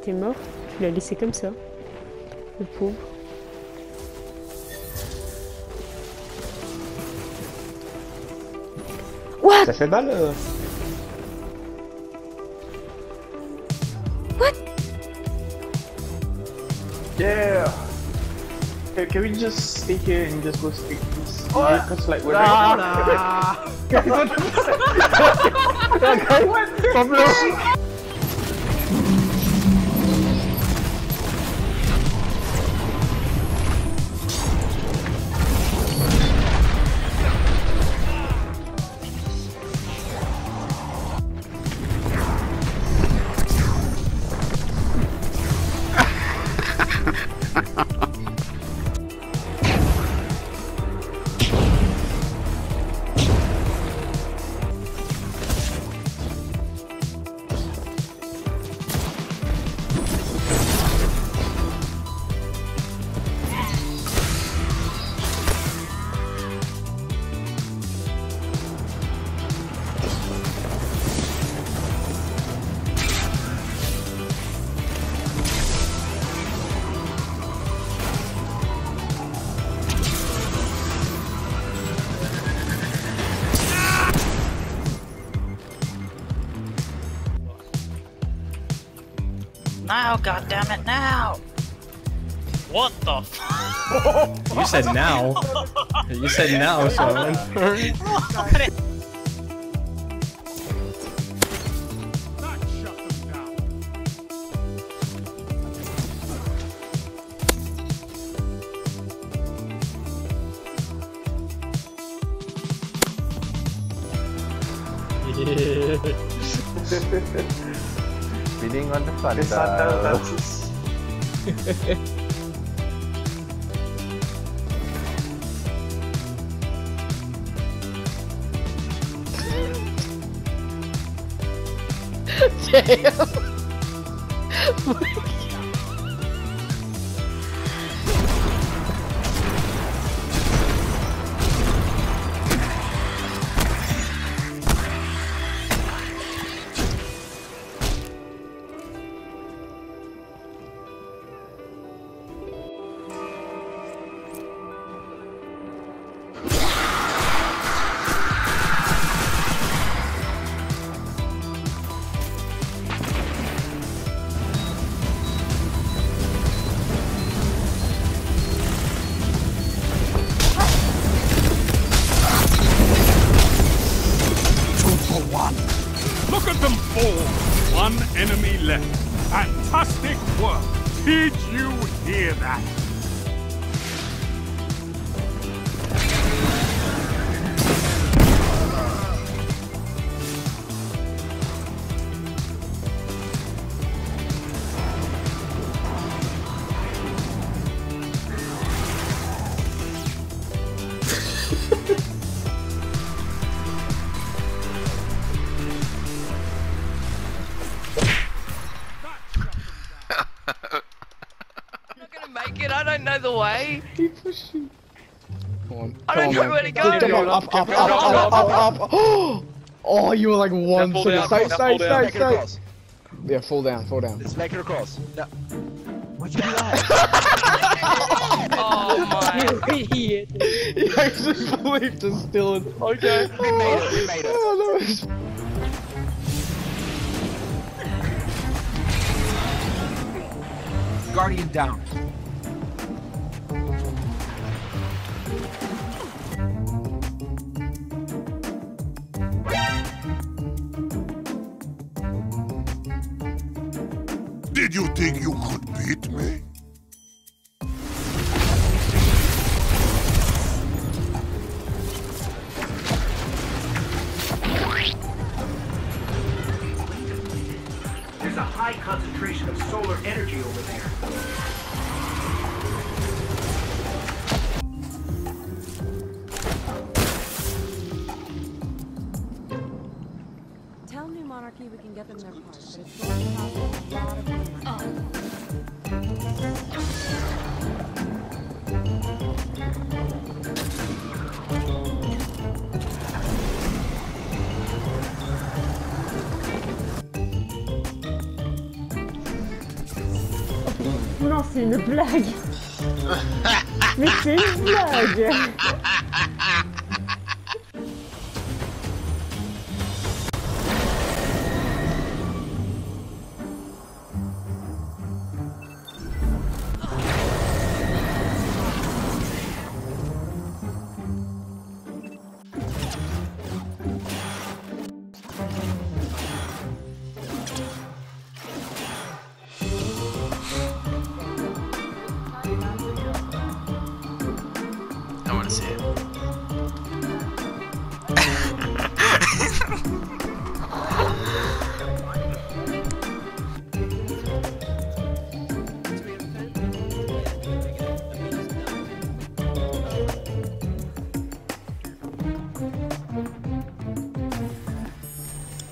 était mort. Tu l'as laissé comme ça. Le pauvre. What? Ça fait mal What? Yeah! Can we just stay here and just go straight to this? Yeah, cause like we're right. Now, goddammit, now! What the f- You said now. You said now, so I'm hurry. Feeding on the thunder. Damn. One enemy left. Fantastic work. Did you hear that? I don't know the way. Keep pushing. Come on. I don't know where to go. Up. Oh, you were like one. Stay. Yeah, fall down. Let's make it across. No. Why'd you do that? Oh my. He actually believed us still in. Okay. We made it. Oh, no. Guardian down. Did you think you could beat me? There's a high concentration of solar energy over there. We can get them their part, but it's going to cost a lot of money. c'est une blague. Mais c'est une blague.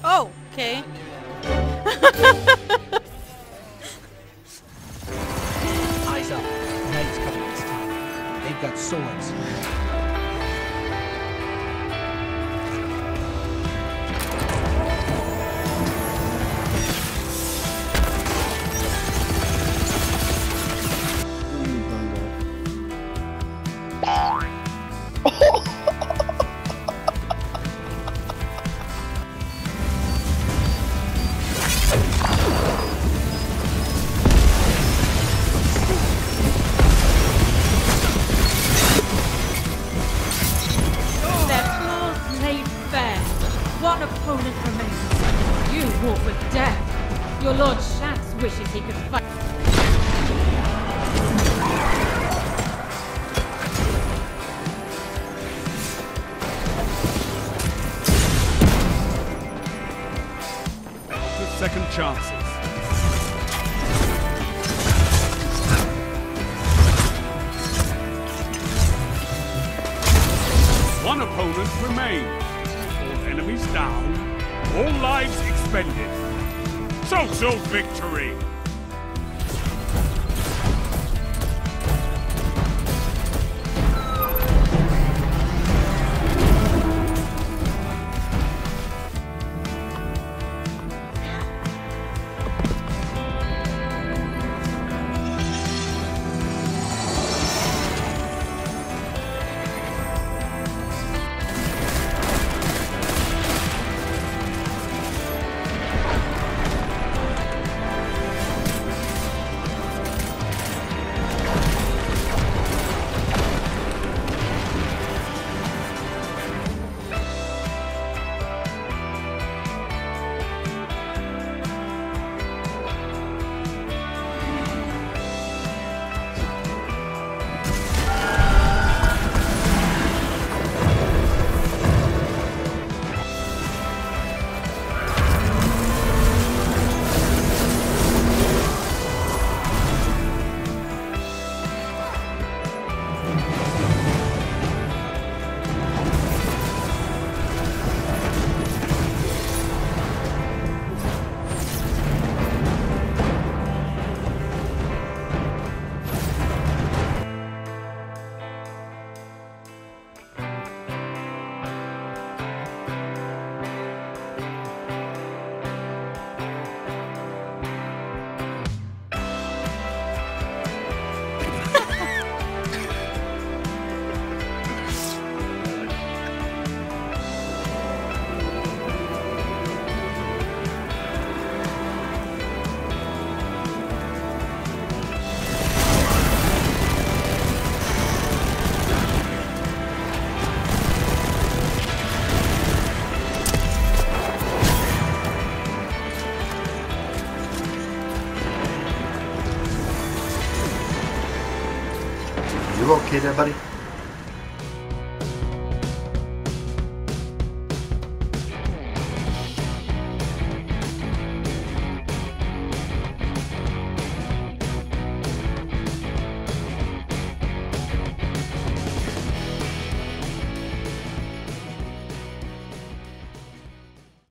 Oh, okay. Eyes up. Knight's coming this time. They've got swords. Second chances. One opponent remains. All enemies down. All lives expended. Social victory. You okay there, buddy?